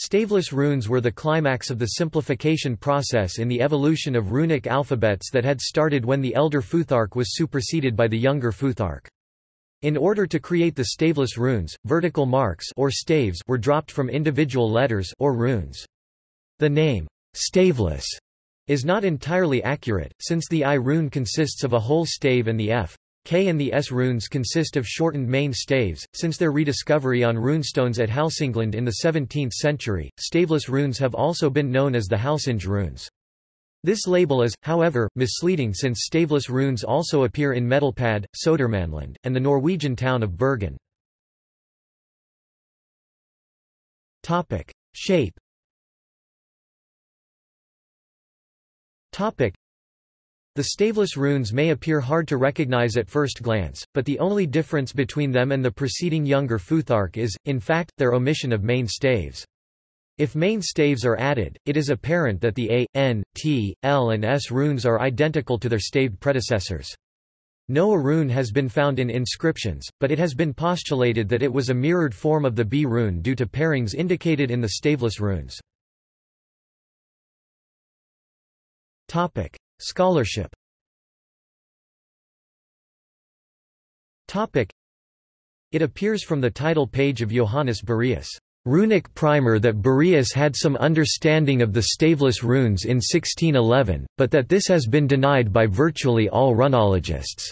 Staveless runes were the climax of the simplification process in the evolution of runic alphabets that had started when the Elder Futhark was superseded by the Younger Futhark. In order to create the staveless runes, vertical marks or staves were dropped from individual letters or runes. The name, staveless, is not entirely accurate, since the I rune consists of a whole stave and the F, K and the S runes consist of shortened main staves. Since their rediscovery on runestones at Hälsingland in the 17th century, staveless runes have also been known as the Hälsinge runes. This label is, however, misleading since staveless runes also appear in Medelpad, Södermanland, and the Norwegian town of Bergen. Shape. The staveless runes may appear hard to recognize at first glance, but the only difference between them and the preceding Younger Futhark is, in fact, their omission of main staves. If main staves are added, it is apparent that the A, N, T, L and S runes are identical to their staved predecessors. No A rune has been found in inscriptions, but it has been postulated that it was a mirrored form of the B rune due to pairings indicated in the staveless runes. Scholarship. It appears from the title page of Johannes Bureus' Runic Primer that Bureus had some understanding of the staveless runes in 1611, but that this has been denied by virtually all runologists.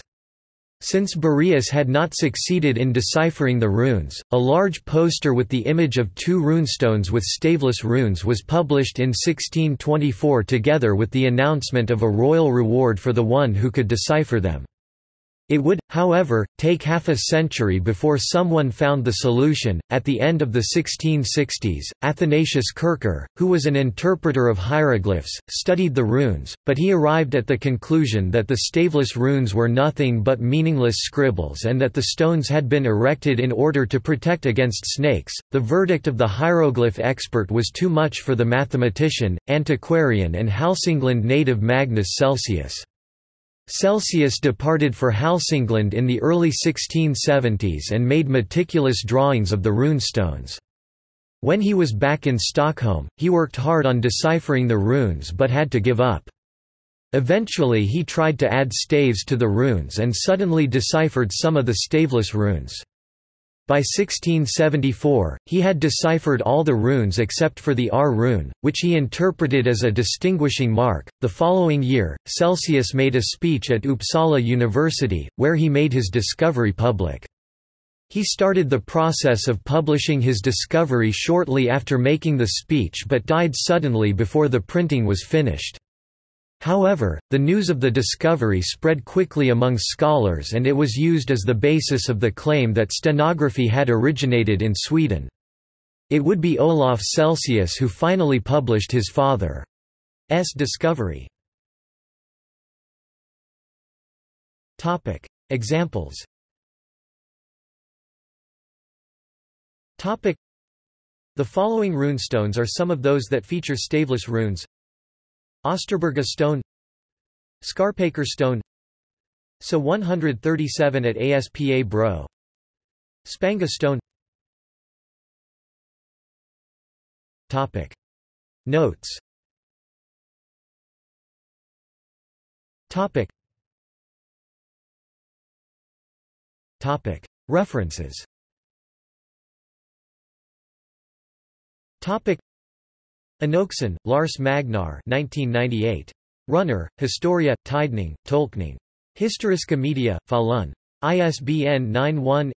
Since Bureus had not succeeded in deciphering the runes, a large poster with the image of two runestones with staveless runes was published in 1624 together with the announcement of a royal reward for the one who could decipher them. It would, however, take half a century before someone found the solution. At the end of the 1660s, Athanasius Kircher, who was an interpreter of hieroglyphs, studied the runes, but he arrived at the conclusion that the staveless runes were nothing but meaningless scribbles and that the stones had been erected in order to protect against snakes. The verdict of the hieroglyph expert was too much for the mathematician, antiquarian, and Hälsingland native Magnus Celsius. Celsius departed for Hälsingland in the early 1670s and made meticulous drawings of the runestones. When he was back in Stockholm, he worked hard on deciphering the runes but had to give up. Eventually he tried to add staves to the runes and suddenly deciphered some of the staveless runes. By 1674, he had deciphered all the runes except for the R rune, which he interpreted as a distinguishing mark. The following year, Celsius made a speech at Uppsala University, where he made his discovery public. He started the process of publishing his discovery shortly after making the speech but died suddenly before the printing was finished. However, the news of the discovery spread quickly among scholars and it was used as the basis of the claim that stenography had originated in Sweden. It would be Olaf Celsius who finally published his father's discovery. Examples. The following runestones are some of those that feature staveless runes: Osterberga Stone, Scarpaker Stone, SO 137 at ASPA Bro, Spanga Stone. Topic. Notes. Topic. Topic. References. Topic. Enoksen, Lars Magnar 1998. Runner, Historia, Tidning, Tolkning. Historiska Media, Falun. ISBN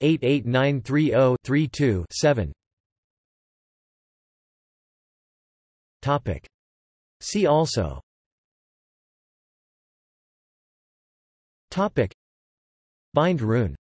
91-88930-32-7. See also: Bindrun.